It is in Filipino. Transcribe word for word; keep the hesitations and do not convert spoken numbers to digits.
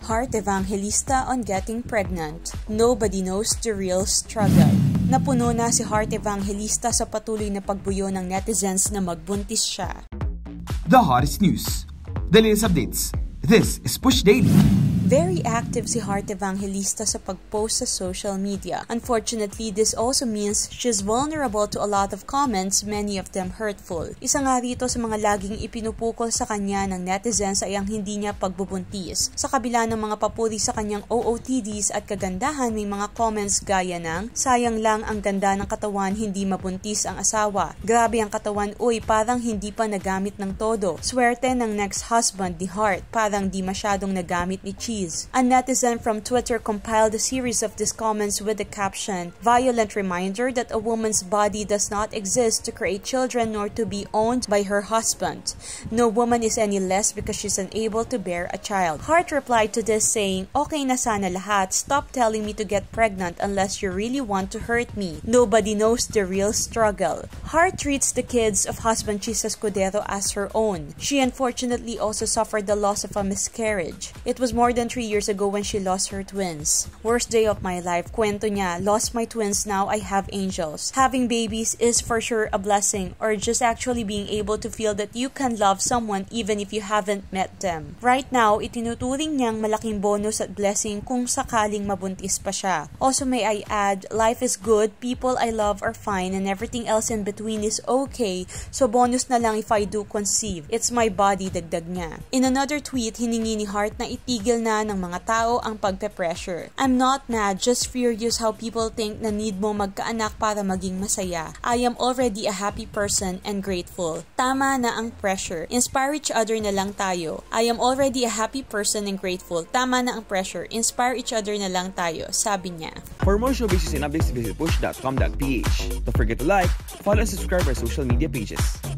Heart Evangelista on getting pregnant. Nobody knows the real struggle. Napuno na si Heart Evangelista sa patuloy na pagbuyo ng netizens na magbuntis siya. The hottest news, the latest updates. This is Push Daily. Very active si Heart Evangelista sa pag-post sa social media. Unfortunately, this also means she's vulnerable to a lot of comments, many of them hurtful. Isa nga rito sa mga laging ipinupukol sa kanya ng netizens ay ang hindi niya pagbubuntis. Sa kabila ng mga papuri sa kanyang O O T Ds at kagandahan, may mga comments gaya ng, "Sayang lang ang ganda ng katawan, hindi mabuntis ang asawa. Grabe ang katawan, uy, parang hindi pa nagamit ng todo. Swerte ng next husband ni Heart, parang di masyadong nagamit ni Chiz." A netizen from Twitter compiled a series of these comments with the caption, "Violent reminder that a woman's body does not exist to create children nor to be owned by her husband. No woman is any less because she's unable to bear a child." Heart replied to this saying, "Okay na sana lahat, stop telling me to get pregnant unless you really want to hurt me. Nobody knows the real struggle." Heart treats the kids of husband Chiz Escudero as her own. She unfortunately also suffered the loss of a miscarriage. It was more than three years ago when she lost her twins. "Worst day of my life," kwento niya, "lost my twins, now I have angels. Having babies is for sure a blessing, or just actually being able to feel that you can love someone even if you haven't met them." Right now, itinuturing niyang malaking bonus at blessing kung sakaling mabuntis pa siya. Also, may I add, life is good, people I love are fine, and everything else in between is okay, so bonus na lang if I do conceive. It's my body, dagdag niya. In another tweet, hiningi ni Heart na itigil na ng mga tao ang pagpe-pressure. "I'm not mad, just furious how people think na need mo magkaanak para maging masaya. I am already a happy person and grateful. Tama na ang pressure. Inspire each other na lang tayo. I am already a happy person and grateful. Tama na ang pressure. Inspire each other na lang tayo," sabi niya. For more showbiz and updates, visit push dot com dot p h. Don't forget to like, follow and subscribe our social media pages.